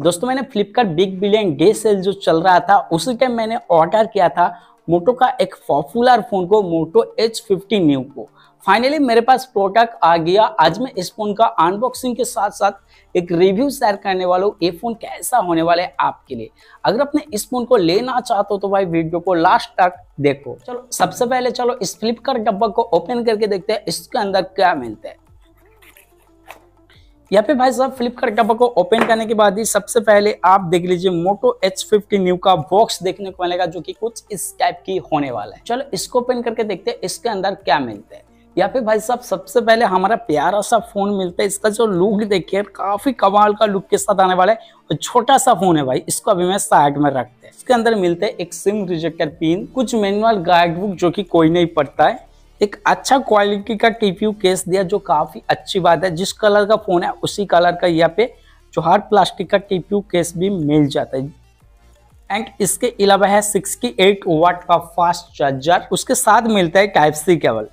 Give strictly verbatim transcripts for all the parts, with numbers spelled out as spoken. दोस्तों मैंने Flipkart big billion day sale जो चल रहा था उसी टाइम मैंने ऑर्डर किया था मोटो का एक पॉपुलर फोन को, मोटो एच फिफ्टी न्यू को। फाइनली मेरे पास प्रोडक्ट आ गया। आज मैं इस फोन का अनबॉक्सिंग के साथ साथ एक रिव्यू शेयर करने वाला हूँ, ये फोन कैसा होने वाला है आपके लिए। अगर आपने इस फोन को लेना चाहते हो तो भाई वीडियो को लास्ट तक देखो। चलो सबसे पहले चलो इस फ्लिपकार्ट डब्बा को ओपन करके देखते हैं इसके अंदर क्या मिलता है। यहाँ पे भाई साहब फ्लिपकार्ट डब्बा को ओपन करने के बाद ही सबसे पहले आप देख लीजिए मोटो एच फिफ्टी न्यू का बॉक्स देखने को मिलेगा, जो कि कुछ इस टाइप की होने वाला है। चलो इसको ओपन करके देखते हैं इसके अंदर क्या मिलता है। यहाँ पे भाई साहब सबसे पहले हमारा प्यारा सा फोन मिलता है। इसका जो लुक देखिए काफी कमाल का लुक के साथ आने वाला है और छोटा सा फोन है भाई, इसको अभी मैं साइड में रखते हैं। इसके अंदर मिलते हैं एक सिम रिजेक्टर पिन, कुछ मैनुअल गाइड बुक जो कि कोई नहीं पढ़ता है, एक अच्छा क्वालिटी का टीपीयू केस दिया जो काफी अच्छी बात है। जिस कलर का फोन है उसी कलर का यहाँ पे जो हार्ड प्लास्टिक का टीपीयू केस भी मिल जाता है। एंड इसके अलावा है अड़सठ वाट का फास्ट चार्जर, उसके साथ मिलता है टाइप सी केबल।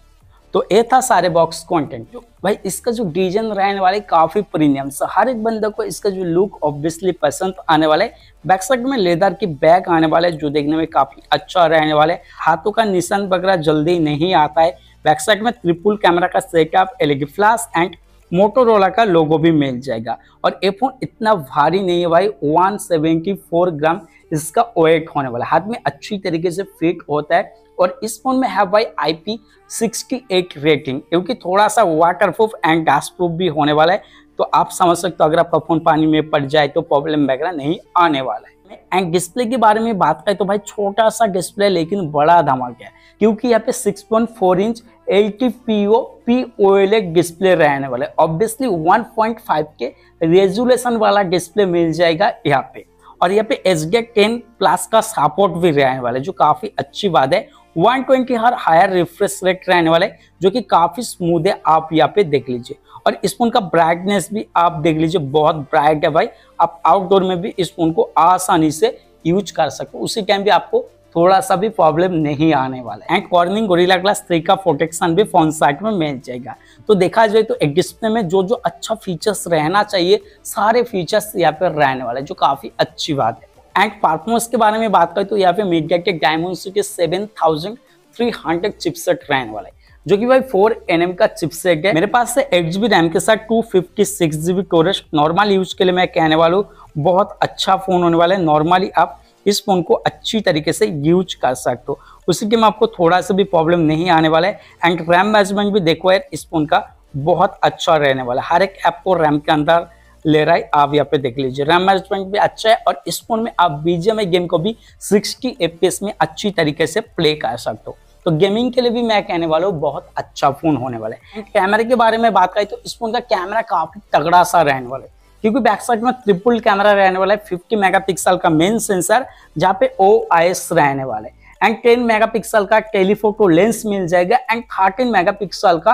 तो ये था सारे बॉक्स कंटेंट। भाई इसका जो डिजाइन रहने वाले काफी प्रीमियम, हर एक बंदे को इसका जो लुक ऑब्वियसली पसंद आने वाले। बैक साइड में लेदर की बैग आने वाले जो देखने में काफी अच्छा रहने वाले। हाथों का निशान वगैरह जल्दी नहीं आता है। बैक साइड में ट्रिपल कैमरा का setup, LED flash and Motorola का लोगो भी मिल जाएगा। और ये फोन इतना भारी नहीं है भाई, एक सौ चौहत्तर ग्राम इसका वेट होने वाला, हाथ में अच्छी तरीके से फिट होता है। और इस फोन में है भाई I P sixty eight rating, क्योंकि थोड़ा सा waterproof and dustproof भी होने वाला है। तो आप समझ सकते हो अगर आपका फोन पानी में पड़ जाए तो प्रॉब्लम वगैरह नहीं आने वाला है। एंड डिस्प्ले के बारे में बात करें तो भाई छोटा सा डिस्प्ले लेकिन बड़ा धमाका है, क्योंकि यहाँ पे six point four inch eighty P O P O L E D display रहने वाला है। Obviously one point five K resolution वाला डिस्प्ले मिल जाएगा यहाँ पे। और यहाँ पे एच डी टेन प्लस का सपोर्ट भी रहने वाला है जो काफी अच्छी बात है। वन ट्वेंटी हर हायर रिफ्रेश रेट रहने वाला है जो कि काफी स्मूथ है, आप यहाँ पे देख लीजिए। और इस फोन का ब्राइटनेस भी आप देख लीजिए, बहुत ब्राइट है भाई। आप आउटडोर में भी इस फोन को आसानी से यूज कर सकते हो, उसी टाइम भी आपको थोड़ा सा भी प्रॉब्लम नहीं आने वाला है। And Corning Gorilla glass three का प्रोटेक्शन भी फोन साइड में मिल जाएगा। तो देखा जाए तो एक डिस्प्ले में जो जो अच्छा फीचर्स रहना चाहिए सारे फीचर्स यहाँ पे रहने वाले जो काफी अच्छी बात है। एंड परफॉर्मेंस के बारे में बात करें तो यहाँ पे MediaTek Dimensity seven thousand three hundred chipset रहने वाला है, जो कि भाई फोर एन एम का चिपसेट है। मेरे पास से एट जी बी रैम के साथ two fifty six G B storage, normal use के लिए मैं कहने वाला हूँ बहुत अच्छा फोन होने वाला है। नॉर्मली आप इस फोन को अच्छी तरीके से यूज कर सकते हो, उसी के में आपको थोड़ा सा भी प्रॉब्लम नहीं आने वाला है। एंड रैम मैनेजमेंट भी देखो यार, इस फोन का बहुत अच्छा रहने वाला है। हर एक ऐप को रैम के अंदर ले रहा है, आप यहाँ पे देख लीजिए। रैम मैनेजमेंट भी अच्छा है और इस फोन में आप बीजीएमआई गेम को भी सिक्सटी एफ पी एस में अच्छी तरीके से प्ले कर सकते हो। तो गेमिंग के लिए भी मैं कहने वाला हूँ बहुत अच्छा फोन होने वाला है। कैमरे के बारे में बात करें तो इस फोन का कैमरा काफी तगड़ा सा रहने वाला है, क्योंकि बैक साइड में ट्रिपल कैमरा रहने वाला है, फिफ्टी मेगापिक्सल का मेन सेंसर जहाँ पे ओ आई एस रहने वाला है। एंड टेन मेगापिक्सल का टेलीफोटो लेंस मिल जाएगा एंड थर्टीन मेगापिक्सल का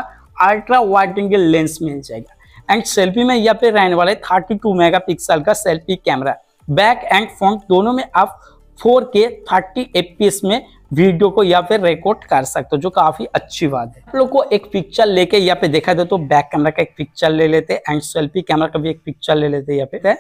अल्ट्रा वाइड एंगल लेंस मिल जाएगा। एंड सेल्फी में यहाँ पे रहने वाला है थर्टी टू मेगापिक्सल का selfie camera. Back and front दोनों में आप four K thirty F P S में वीडियो को यहाँ पे रिकॉर्ड कर सकते हो, जो काफी अच्छी बात है। आप लोग को एक पिक्चर लेके यहाँ पे देखा जाए तो बैक कैमरा का एक पिक्चर ले लेते हैं एंड सेल्फी कैमरा का भी एक पिक्चर ले लेते हैं यहाँ पे।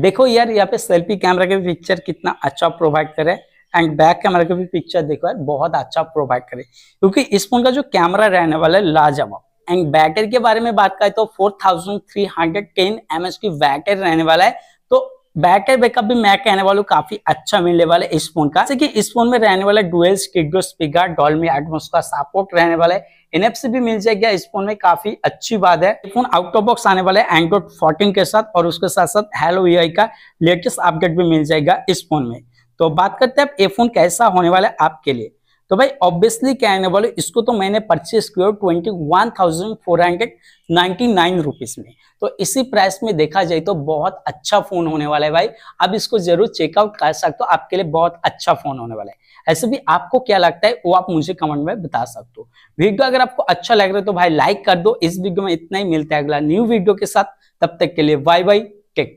देखो यार यहाँ पे सेल्फी कैमरा का भी पिक्चर कितना अच्छा प्रोवाइड करे एंड बैक कैमरा का भी पिक्चर देखो यार बहुत अच्छा प्रोवाइड करे, क्योंकि इस फोन का जो कैमरा रहने वाला है लाजवाब। एंड बैटरी के बारे में बात करें तो four thousand three hundred ten M H की बैटरी रहने वाला है। तो बैटरी बैकअप भी मैं कहने वाला हूँ काफी अच्छा मिलने वाला है इस फोन का। जैसे कि इस फोन में रहने वाला dual stereo speaker, Dolby Atmos का सपोर्ट रहने वाला है, एन एफ सी भी मिल जाएगा इस फोन में, काफी अच्छी बात है। फोन आउट ऑफ बॉक्स आने वाला है एंड्रॉइड फोर्टीन के साथ और उसके साथ साथ हेलो यू आई का लेटेस्ट अपडेट भी मिल जाएगा इस फोन में। तो बात करते हैं अब ये फोन कैसा होने वाला है आपके लिए। तो भाई ऑब्वियसली कहने वाले इसको तो मैंने परचेस किया twenty one thousand four hundred ninety nine rupees में। तो इसी प्राइस में देखा जाए तो बहुत अच्छा फोन होने वाला है भाई, आप इसको जरूर चेकआउट कर सकते हो, आपके लिए बहुत अच्छा फोन होने वाला है। ऐसे भी आपको क्या लगता है वो आप मुझे कमेंट में बता सकते हो। वीडियो अगर आपको अच्छा लग रहा है तो भाई लाइक कर दो। इस वीडियो में इतना ही, मिलता है अगला न्यू वीडियो के साथ, तब तक के लिए बाय बाय, टेक केयर।